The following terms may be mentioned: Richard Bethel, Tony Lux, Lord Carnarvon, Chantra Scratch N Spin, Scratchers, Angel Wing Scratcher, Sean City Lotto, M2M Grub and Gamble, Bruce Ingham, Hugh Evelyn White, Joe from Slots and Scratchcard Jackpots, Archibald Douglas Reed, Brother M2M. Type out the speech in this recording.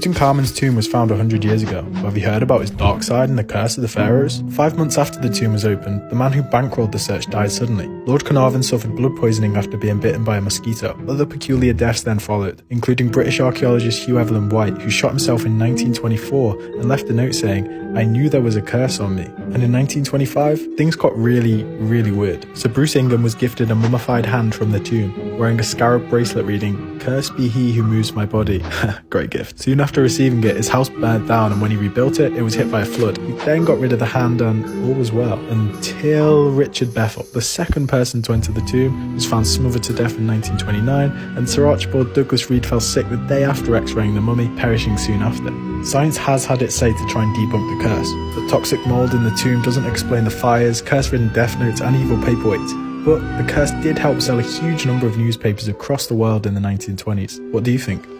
Tutankhamun's tomb was found 100 years ago, where we heard about his dark side and the curse of the pharaohs. 5 months after the tomb was opened, the man who bankrolled the search died suddenly. Lord Carnarvon suffered blood poisoning after being bitten by a mosquito. Other peculiar deaths then followed, including British archaeologist Hugh Evelyn White, who shot himself in 1924 and left a note saying, "I knew there was a curse on me." And in 1925, things got really weird. So Bruce Ingham was gifted a mummified hand from the tomb, wearing a scarab bracelet reading, "Cursed be he who moves my body." Great gift. Soon after receiving it, his house burned down, and when he rebuilt it, it was hit by a flood. He then got rid of the hand and all was well, until Richard Bethel, the second person to enter the tomb, was found smothered to death in 1929, and Sir Archibald Douglas Reed fell sick the day after x-raying the mummy, perishing soon after. Science has had its say to try and debunk the curse. The toxic mould in the tomb doesn't explain the fires, curse-ridden death notes and evil paperweights. But the curse did help sell a huge number of newspapers across the world in the 1920s. What do you think?